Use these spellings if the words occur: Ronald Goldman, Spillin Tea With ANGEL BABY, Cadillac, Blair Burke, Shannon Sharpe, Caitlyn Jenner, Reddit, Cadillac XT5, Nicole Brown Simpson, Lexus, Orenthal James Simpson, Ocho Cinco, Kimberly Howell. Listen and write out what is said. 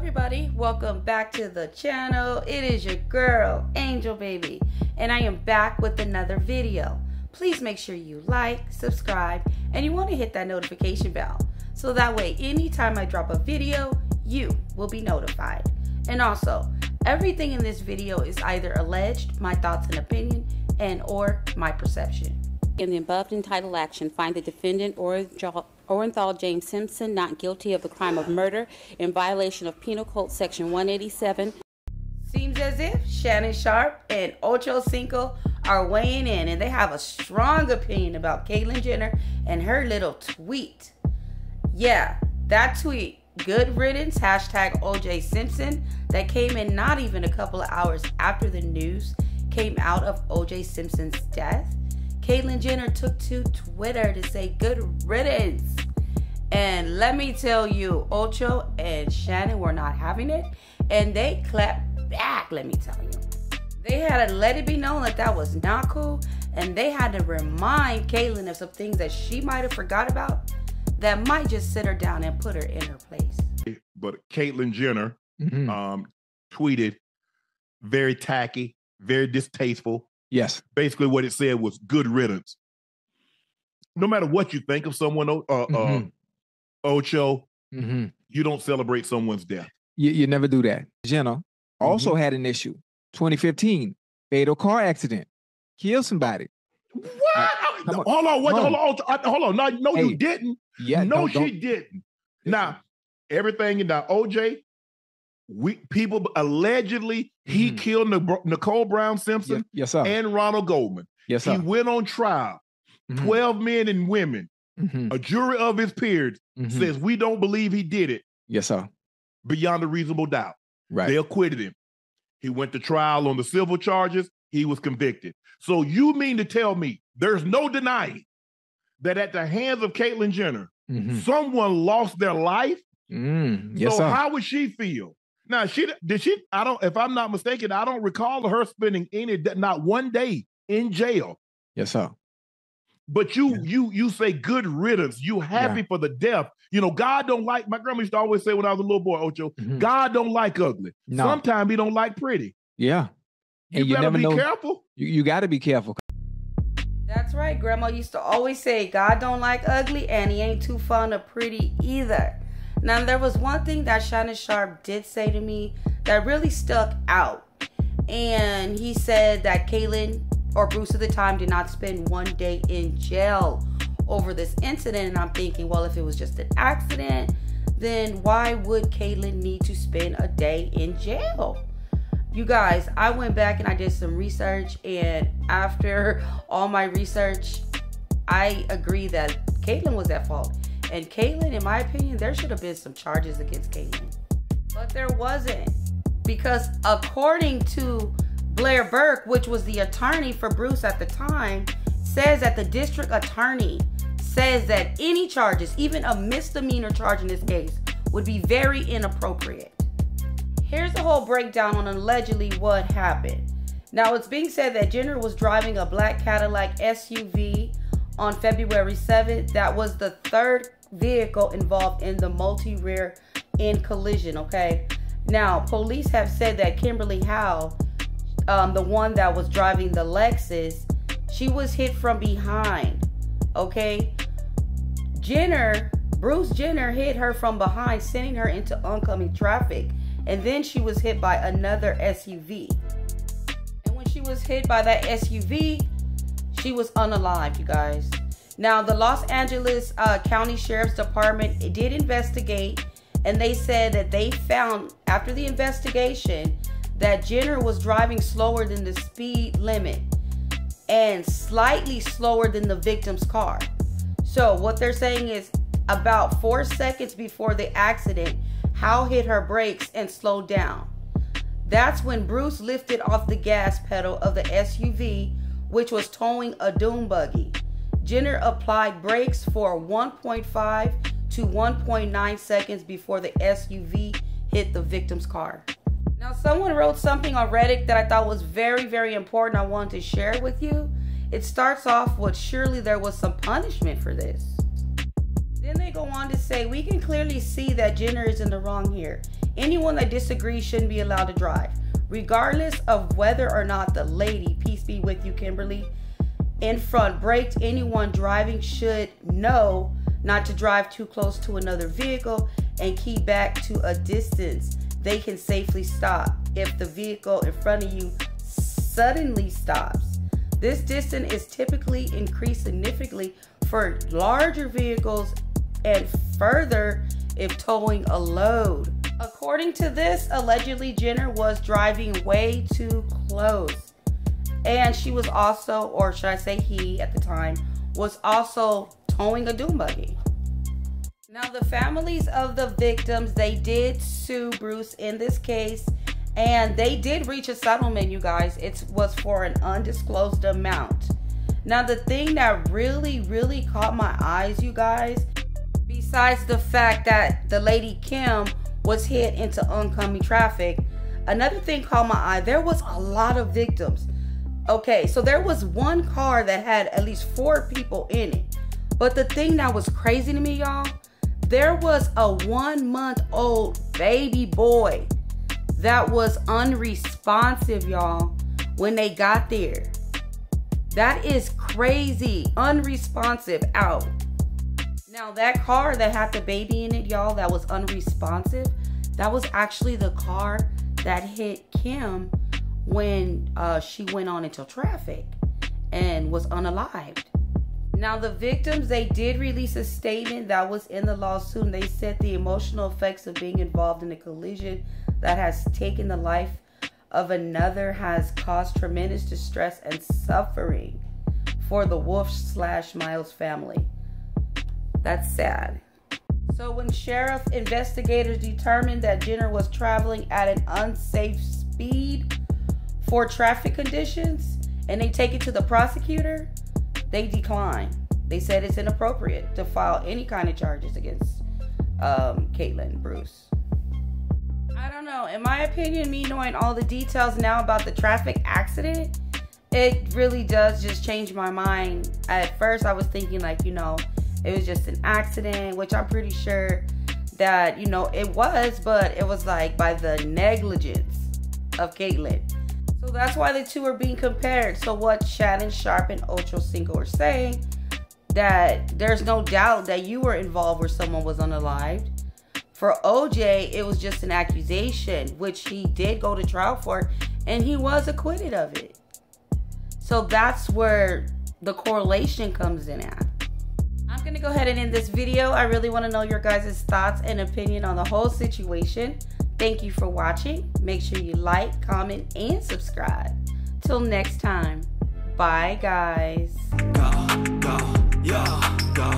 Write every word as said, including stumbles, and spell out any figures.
everybody, welcome back to the channel. It is your girl Angel Baby, and I am back with another video. Please make sure you like, subscribe, and you want to hit that notification bell so that way anytime I drop a video you will be notified. And also, everything in this video is either alleged, my thoughts and opinion, and or my perception. In the above entitled action, find the defendant or Orenthal James Simpson not guilty of the crime of murder in violation of Penal Code Section one eighty-seven. Seems as if Shannon Sharpe and Ocho Cinco are weighing in, and they have a strong opinion about Caitlyn Jenner and her little tweet. Yeah, that tweet, good riddance, hashtag O J Simpson, that came in not even a couple of hours after the news came out of O J Simpson's death. Caitlyn Jenner took to Twitter to say good riddance. And let me tell you, Ocho and Shannon were not having it, and they clapped back, let me tell you. They had to let it be known that that was not cool, and they had to remind Caitlyn of some things that she might have forgot about that might just sit her down and put her in her place. But Caitlyn Jenner mm-hmm. um, tweeted very tacky, very distasteful. Yes. Basically what it said was good riddance. No matter what you think of someone, uh, mm-hmm. uh, Ocho, mm-hmm. you don't celebrate someone's death. You, you never do that. Jenner mm-hmm. also had an issue. twenty fifteen, fatal car accident. Killed somebody. What? I, on. Hold on. What? Hold on. I, hold on. No, no hey. you didn't. Yeah, no, don't, she don't. didn't. Now, everything in now, O J, we people allegedly he mm. killed Nic Nicole Brown Simpson, yes, yes, sir. and Ronald Goldman. Yes, sir. He went on trial. Mm-hmm. Twelve men and women, mm-hmm. a jury of his peers, mm-hmm. says we don't believe he did it. Yes, sir. Beyond a reasonable doubt, right? They acquitted him. He went to trial on the civil charges. He was convicted. So you mean to tell me there's no denying that at the hands of Caitlyn Jenner, mm-hmm. someone lost their life? Mm, yes, so sir. How would she feel? Now, she did she? I don't. If I'm not mistaken, I don't recall her spending any, not one day in jail. Yes, sir. But you, yeah. you, you say good riddance. You happy yeah. for the death. You know, God don't like. My grandma used to always say when I was a little boy, Ocho, mm-hmm. God don't like ugly. No. Sometimes he don't like pretty. Yeah, and you, you never be know. Careful. You you got to be careful. That's right. Grandma used to always say, God don't like ugly, and he ain't too fond of pretty either. Now, there was one thing that Shannon Sharpe did say to me that really stuck out. And he said that Caitlyn or Bruce at the time did not spend one day in jail over this incident. And I'm thinking, well, if it was just an accident, then why would Caitlyn need to spend a day in jail? You guys, I went back and I did some research, and after all my research, I agree that Caitlyn was at fault. And Caitlyn, in my opinion, there should have been some charges against Caitlyn. But there wasn't, because according to Blair Burke, which was the attorney for Bruce at the time, says that the district attorney says that any charges, even a misdemeanor charge in this case, would be very inappropriate. Here's the whole breakdown on allegedly what happened. Now, it's being said that Jenner was driving a black Cadillac S U V on February seventh. That was the third vehicle involved in the multi-rear end collision, okay? Now, police have said that Kimberly Howell, um, the one that was driving the Lexus, she was hit from behind, okay? Jenner, Bruce Jenner hit her from behind, sending her into oncoming traffic. And then she was hit by another S U V. And when she was hit by that S U V, she was unalived, you guys. Now, the Los Angeles uh, County Sheriff's Department did investigate, and they said that they found, after the investigation, that Jenner was driving slower than the speed limit and slightly slower than the victim's car. So what they're saying is about four seconds before the accident, Howell hit her brakes and slowed down. That's when Bruce lifted off the gas pedal of the S U V, which was towing a dune buggy. Jenner applied brakes for one point five to one point nine seconds before the S U V hit the victim's car. Now, someone wrote something on Reddit that I thought was very, very important. I wanted to share it with you. It starts off with, surely there was some punishment for this. Then they go on to say, we can clearly see that Jenner is in the wrong here. Anyone that disagrees shouldn't be allowed to drive, regardless of whether or not the lady, peace be with you, Kimberly, in front braked. Anyone driving should know not to drive too close to another vehicle and keep back to a distance. They can safely stop if the vehicle in front of you suddenly stops. This distance is typically increased significantly for larger vehicles and further if towing a load. According to this, allegedly Jenner was driving way too close. And she was also, or should I say he at the time, was also towing a dune buggy. Now the families of the victims, they did sue Bruce in this case, and they did reach a settlement, you guys. It was for an undisclosed amount. Now the thing that really, really caught my eyes, you guys, besides the fact that the lady Kim was hit into oncoming traffic, another thing caught my eye. There was a lot of victims. Okay, so there was one car that had at least four people in it. But the thing that was crazy to me, y'all, there was a one-month-old baby boy that was unresponsive, y'all, when they got there. That is crazy. Unresponsive out. Now, that car that had the baby in it, y'all, that was unresponsive, that was actually the car that hit Kim when uh, she went on into traffic and was unalived. Now, the victims, they did release a statement that was in the lawsuit, and they said the emotional effects of being involved in a collision that has taken the life of another has caused tremendous distress and suffering for the Wolf slash Miles family. That's sad. So when sheriff investigators determined that Jenner was traveling at an unsafe speed for traffic conditions, and they take it to the prosecutor, they declined. They said it's inappropriate to file any kind of charges against um, Caitlyn Bruce. I don't know. In my opinion, me knowing all the details now about the traffic accident, it really does just change my mind. At first, I was thinking like, you know, it was just an accident, which I'm pretty sure that, you know, it was, but it was like by the negligence of Caitlyn. So that's why the two are being compared. So what Shannon Sharpe and Ocho Cinco are saying, that there's no doubt that you were involved where someone was unalived. For O J, it was just an accusation, which he did go to trial for, and he was acquitted of it. So that's where the correlation comes in at. I'm going to go ahead and end this video. I really want to know your guys' thoughts and opinion on the whole situation. Thank you for watching. Make sure you like, comment, and subscribe. Till next time. Bye, guys. Go, go, yeah, go.